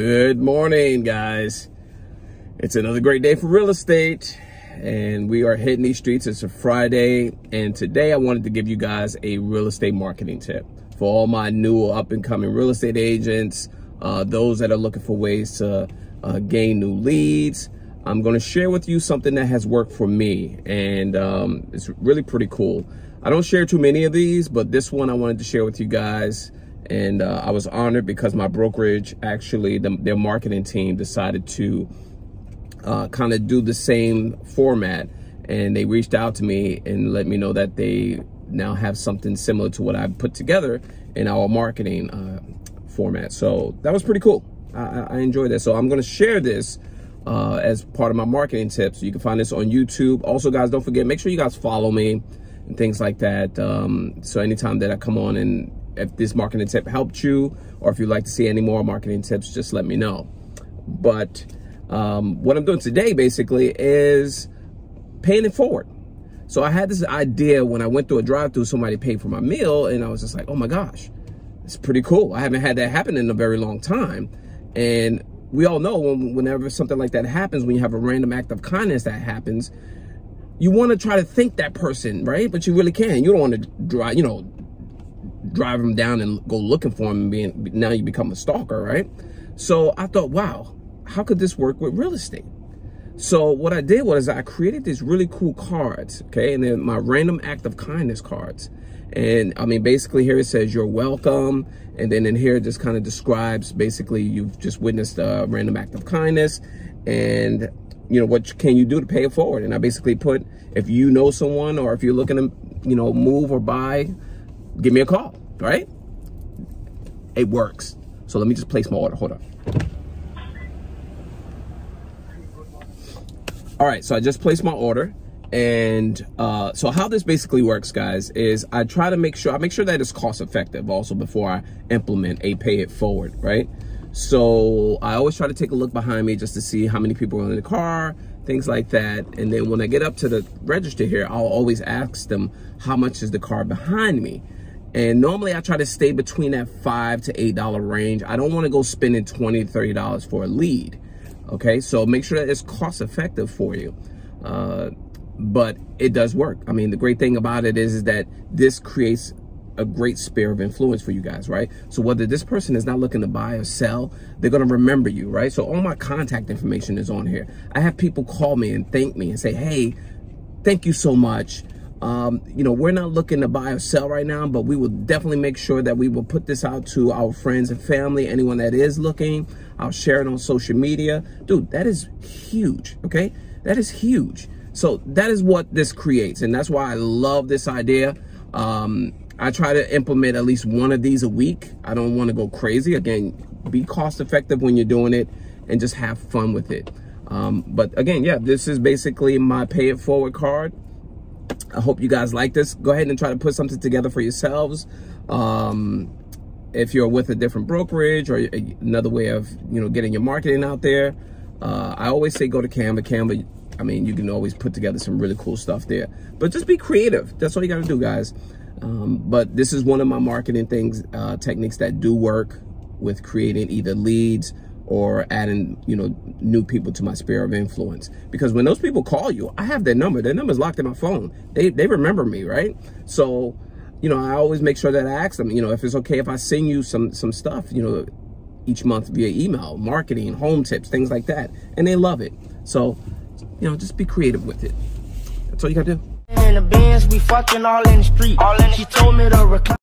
Good morning, guys. It's another great day for real estate, and we are hitting these streets. It's a Friday, and today I wanted to give you guys a real estate marketing tip for all my new up-and-coming real estate agents, those that are looking for ways to gain new leads. I'm going to share with you something that has worked for me, and it's really pretty cool. I don't share too many of these, but this one I wanted to share with you guys. And I was honored because my brokerage, actually, their marketing team decided to kind of do the same format. And they reached out to me and let me know that they now have something similar to what I put together in our marketing format. So that was pretty cool. I enjoyed that. So I'm going to share this as part of my marketing tips. You can find this on YouTube. Also, guys, don't forget, make sure you guys follow me and things like that. So anytime that I come on, and if this marketing tip helped you, or if you'd like to see any more marketing tips, just let me know. But what I'm doing today basically is paying it forward. So I had this idea when I went through a drive-thru, somebody paid for my meal, and I was just like, oh my gosh, it's pretty cool. I haven't had that happen in a very long time. And we all know whenever something like that happens, when you have a random act of kindness that happens, you want to try to thank that person, right? But you really can't. You don't want to drive them down and go looking for them, and now you become a stalker, right? So I thought, wow, how could this work with real estate? So what I did was I created these really cool cards, okay? And then my random act of kindness cards. And I mean, basically here it says you're welcome. And then in here, it just kind of describes basically you've just witnessed a random act of kindness, and you know, what can you do to pay it forward? And I basically put, if you know someone, or if you're looking to, you know, move or buy, give me a call, right? It works. So let me just place my order. Hold on. All right, so I just placed my order. And so how this basically works, guys, is I try to make sure that it's cost effective also before I implement a pay it forward, right? So I always try to take a look behind me just to see how many people are in the car, things like that. And then when I get up to the register here, I'll always ask them, how much is the car behind me? And normally I try to stay between that $5 to $8 range. I don't want to go spending $20 to $30 for a lead. Okay, so make sure that it's cost effective for you. But it does work. I mean, the great thing about it is that this creates a great sphere of influence for you guys, right? So whether this person is not looking to buy or sell, they're gonna remember you, right? So all my contact information is on here. I have people call me and thank me and say, hey, thank you so much. You know, we're not looking to buy or sell right now, but we will definitely make sure that we will put this out to our friends and family, anyone that is looking. I'll share it on social media. Dude, that is huge, okay? That is huge. So that is what this creates, and that's why I love this idea. I try to implement at least one of these a week. I don't want to go crazy. Again, be cost effective when you're doing it and just have fun with it. But again, yeah, this is basically my pay it forward card. I hope you guys like this. Go ahead and try to put something together for yourselves. If you're with a different brokerage, or another way of, you know, getting your marketing out there, I always say go to Canva. Canva, I mean, you can always put together some really cool stuff there. But just be creative. That's all you got to do, guys. But this is one of my marketing things, techniques that do work with creating either leads or adding, you know, new people to my sphere of influence. Because when those people call you, I have their number. Their number's locked in my phone. They remember me, right? So, you know, I always make sure that I ask them, you know, if it's okay if I send you some stuff, you know, each month via email, marketing, home tips, things like that. And they love it. So, you know, just be creative with it. That's all you gotta do. In the bands, we fucking all in the street. She told me to recline.